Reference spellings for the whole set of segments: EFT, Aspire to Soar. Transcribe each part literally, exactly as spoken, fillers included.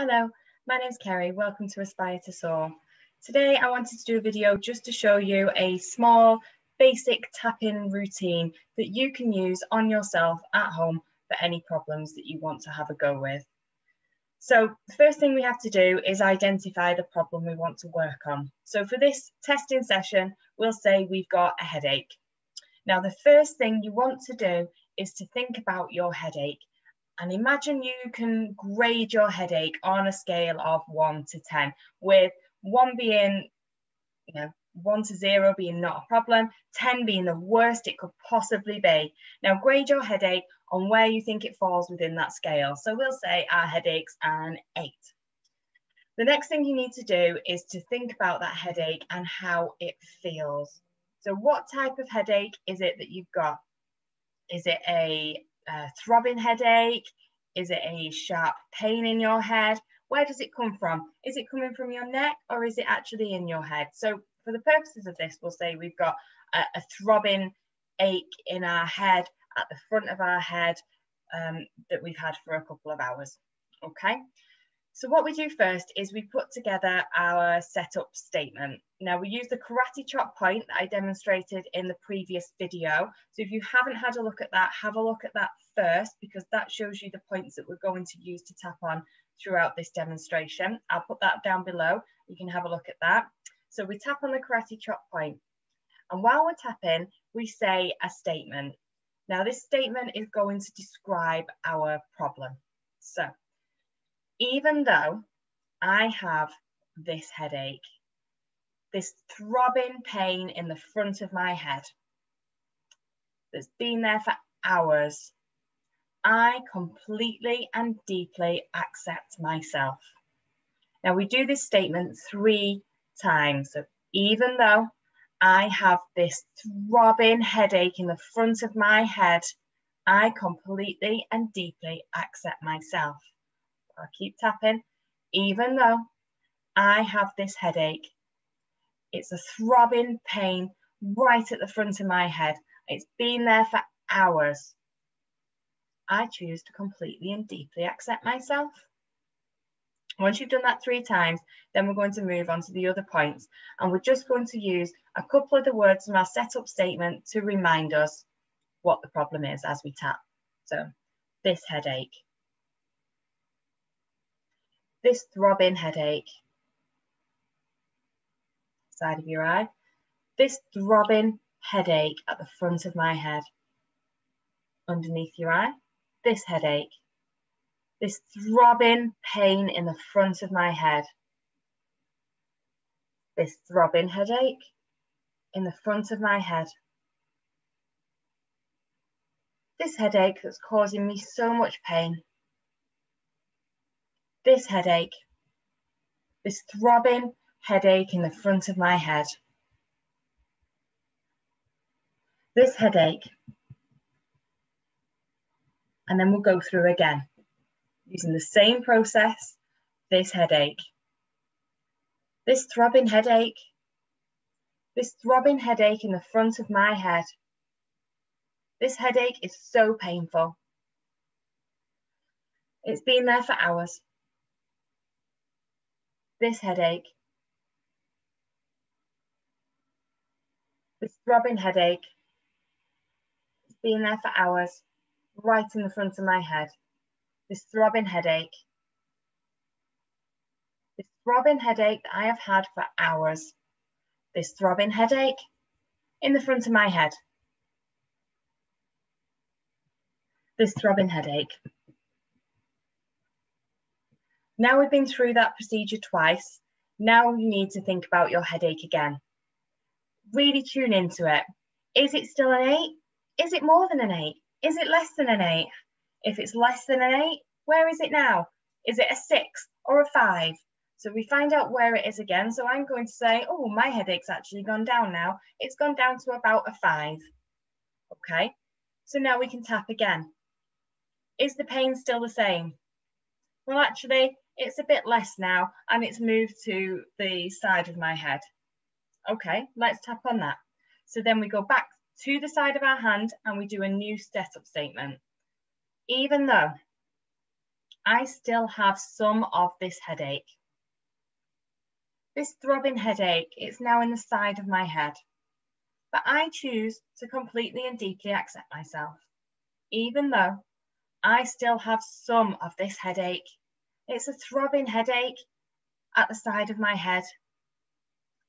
Hello, my name's Kerry. Welcome to Aspire to Soar. Today I wanted to do a video just to show you a small basic tap-in routine that you can use on yourself at home for any problems that you want to have a go with. So the first thing we have to do is identify the problem we want to work on. So for this testing session, we'll say we've got a headache. Now the first thing you want to do is to think about your headache. And imagine you can grade your headache on a scale of one to ten, with one being, you know, one to zero being not a problem, ten being the worst it could possibly be. Now grade your headache on where you think it falls within that scale. So we'll say our headache's an eight. The next thing you need to do is to think about that headache and how it feels. So what type of headache is it that you've got? Is it a A throbbing headache? Is it a sharp pain in your head? Where does it come from? Is it coming from your neck or is it actually in your head? So for the purposes of this, we'll say we've got a, a throbbing ache in our head, at the front of our head, um, that we've had for a couple of hours. Okay, so what we do first is we put together our setup statement. Now we use the karate chop point that I demonstrated in the previous video. So if you haven't had a look at that, have a look at that first, because that shows you the points that we're going to use to tap on throughout this demonstration. I'll put that down below. You can have a look at that. So we tap on the karate chop point. And while we're tapping, we say a statement. Now this statement is going to describe our problem. So, even though I have this headache, this throbbing pain in the front of my head that's been there for hours, I completely and deeply accept myself. Now we do this statement three times. So even though I have this throbbing headache in the front of my head, I completely and deeply accept myself. I'll keep tapping. Even though I have this headache, it's a throbbing pain right at the front of my head. It's been there for hours. I choose to completely and deeply accept myself. Once you've done that three times, then we're going to move on to the other points. And we're just going to use a couple of the words from our setup statement to remind us what the problem is as we tap. So, this headache. This throbbing headache, side of your eye, this throbbing headache at the front of my head, underneath your eye, this headache, this throbbing pain in the front of my head, this throbbing headache in the front of my head, this headache that's causing me so much pain, this headache, this throbbing headache in the front of my head, this headache, and then we'll go through again using the same process, this headache, this throbbing headache, this throbbing headache in the front of my head, this headache is so painful, it's been there for hours, this headache, this throbbing headache, it's been there for hours, right in the front of my head, this throbbing headache, this throbbing headache that I have had for hours, this throbbing headache in the front of my head, this throbbing headache. Now we've been through that procedure twice, now you need to think about your headache again. Really tune into it. Is it still an eight? Is it more than an eight? Is it less than an eight? If it's less than an eight, where is it now? Is it a six or a five? So we find out where it is again. So I'm going to say, oh, my headache's actually gone down now. It's gone down to about a five. Okay, so now we can tap again. Is the pain still the same? Well, actually, it's a bit less now and it's moved to the side of my head. Okay, let's tap on that. So then we go back to the side of our hand and we do a new setup statement. Even though I still have some of this headache. This throbbing headache is now in the side of my head, but I choose to completely and deeply accept myself, even though I still have some of this headache. It's a throbbing headache at the side of my head.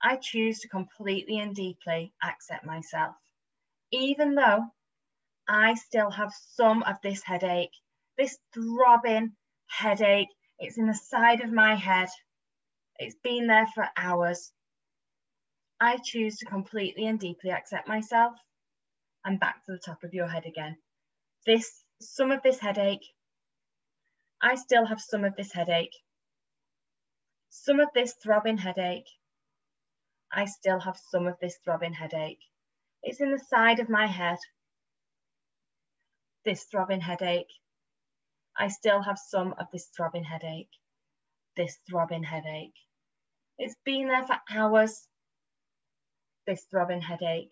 I choose to completely and deeply accept myself, even though I still have some of this headache, this throbbing headache. It's in the side of my head. It's been there for hours. I choose to completely and deeply accept myself. And back to the top of your head again. This, some of this headache. I still have some of this headache. Some of this throbbing headache. I still have some of this throbbing headache. It's in the side of my head. This throbbing headache. I still have some of this throbbing headache. This throbbing headache. It's been there for hours. This throbbing headache.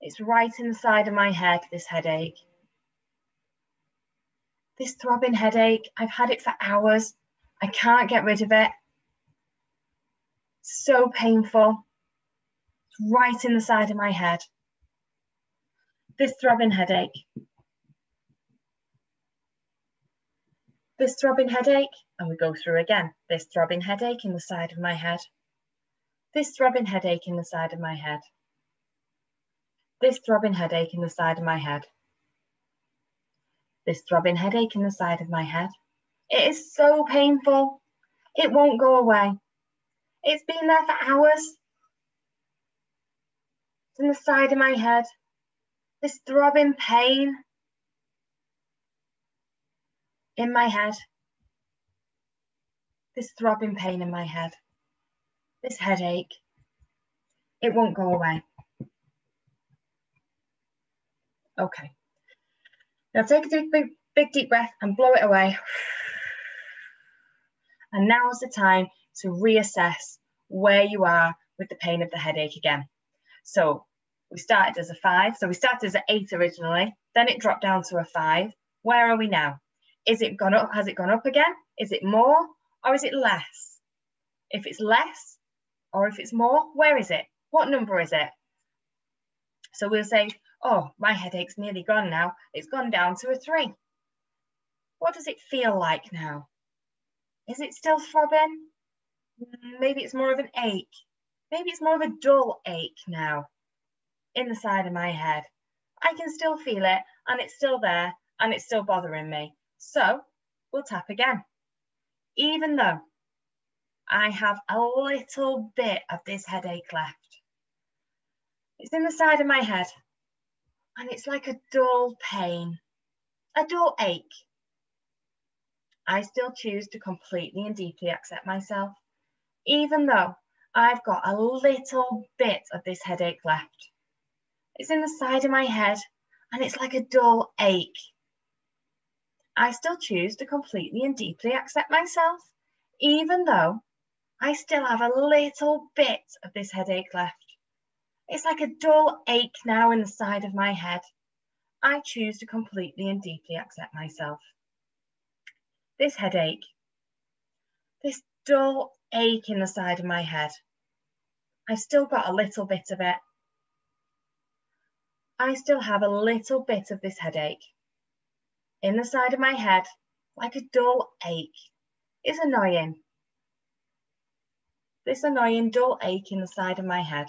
It's right in the side of my head, this headache. This throbbing headache, I've had it for hours. I can't get rid of it. It's so painful. It's right in the side of my head. This throbbing headache. This throbbing headache, and we go through again. This throbbing headache in the side of my head. This throbbing headache in the side of my head. This throbbing headache in the side of my head. This throbbing headache in the side of my head. It is so painful. It won't go away. It's been there for hours. It's in the side of my head. This throbbing pain in my head. This throbbing pain in my head. This headache. It won't go away. Okay. Now take a deep, big, big deep breath and blow it away. And now's the time to reassess where you are with the pain of the headache again. So we started as a five. So we started as an eight originally. Then it dropped down to a five. Where are we now? Is it gone up? Has it gone up again? Is it more or is it less? If it's less or if it's more, where is it? What number is it? So we'll say, oh, my headache's nearly gone now. It's gone down to a three. What does it feel like now? Is it still throbbing? Maybe it's more of an ache. Maybe it's more of a dull ache now in the side of my head. I can still feel it and it's still there and it's still bothering me. So we'll tap again. Even though I have a little bit of this headache left, it's in the side of my head. And it's like a dull pain, a dull ache. I still choose to completely and deeply accept myself, even though I've got a little bit of this headache left. It's in the side of my head and it's like a dull ache. I still choose to completely and deeply accept myself, even though I still have a little bit of this headache left. It's like a dull ache now in the side of my head. I choose to completely and deeply accept myself. This headache, this dull ache in the side of my head. I've still got a little bit of it. I still have a little bit of this headache. In the side of my head, like a dull ache. It's annoying. This annoying dull ache in the side of my head.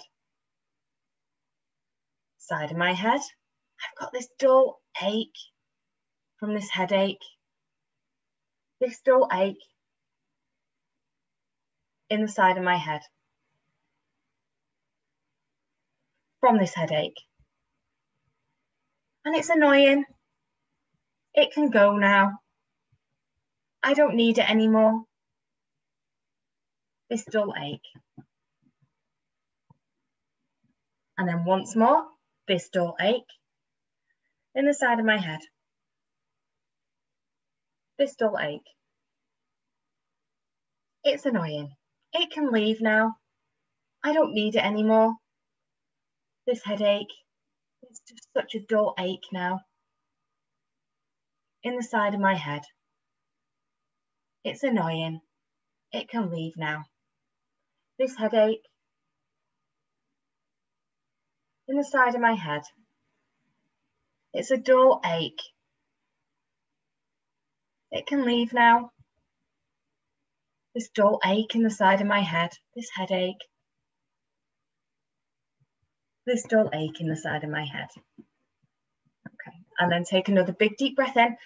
Side of my head, I've got this dull ache from this headache, this dull ache in the side of my head, from this headache. And it's annoying. It can go now. I don't need it anymore. This dull ache. And then once more, this dull ache in the side of my head. This dull ache. It's annoying. It can leave now. I don't need it anymore. This headache. It's just such a dull ache now. In the side of my head. It's annoying. It can leave now. This headache in the side of my head. It's a dull ache. It can leave now. This dull ache in the side of my head, this headache. This dull ache in the side of my head. Okay, and then take another big deep breath in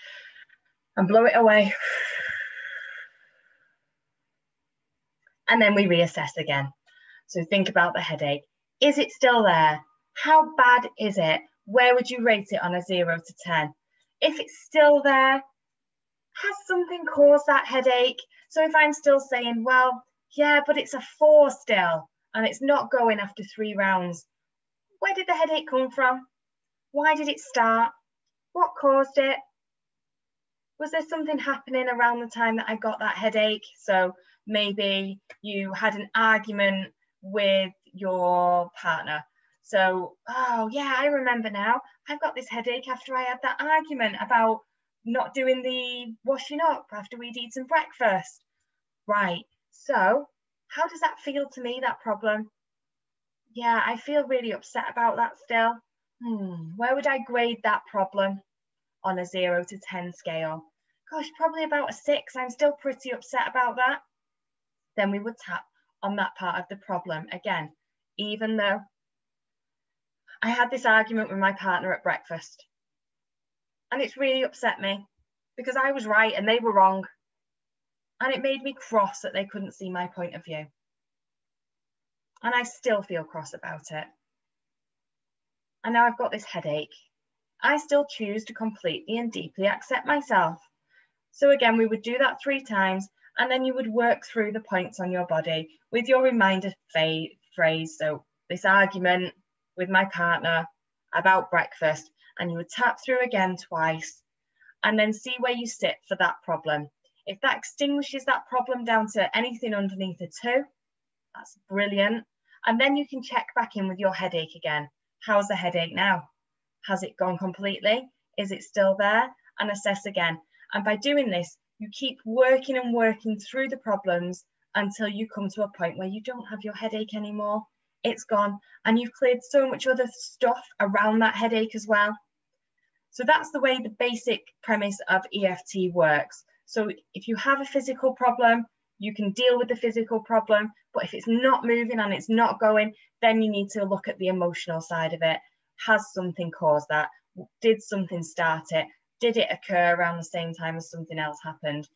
and blow it away. And then we reassess again. So think about the headache. Is it still there? How bad is it? Where would you rate it on a zero to ten? If it's still there, has something caused that headache? So if I'm still saying, well, yeah, but it's a four still, and it's not going after three rounds, where did the headache come from? Why did it start? What caused it? Was there something happening around the time that I got that headache? So maybe you had an argument with your partner. So, oh yeah, I remember now. I've got this headache after I had that argument about not doing the washing up after we'd eaten breakfast. Right, so how does that feel to me, that problem? Yeah, I feel really upset about that still. Hmm, where would I grade that problem on a zero to ten scale? Gosh, probably about a six. I'm still pretty upset about that. Then we would tap on that part of the problem again. Even though I had this argument with my partner at breakfast, and it's really upset me because I was right and they were wrong. And it made me cross that they couldn't see my point of view. And I still feel cross about it. And now I've got this headache. I still choose to completely and deeply accept myself. So again, we would do that three times, and then you would work through the points on your body with your reminder phrase. So this argument with my partner about breakfast, and you would tap through again twice and then see where you sit for that problem. If that extinguishes that problem down to anything underneath a two, that's brilliant. And then you can check back in with your headache again. How's the headache now? Has it gone completely? Is it still there? And assess again. And by doing this, you keep working and working through the problems until you come to a point where you don't have your headache anymore. It's gone, and you've cleared so much other stuff around that headache as well. So that's the way the basic premise of E F T works. So if you have a physical problem, you can deal with the physical problem, but if it's not moving and it's not going, then you need to look at the emotional side of it. Has something caused that? Did something start it? Did it occur around the same time as something else happened?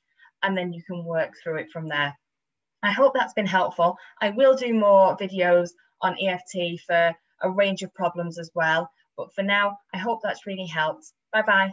And then you can work through it from there. I hope that's been helpful. I will do more videos on E F T for a range of problems as well. But for now, I hope that's really helped. Bye-bye.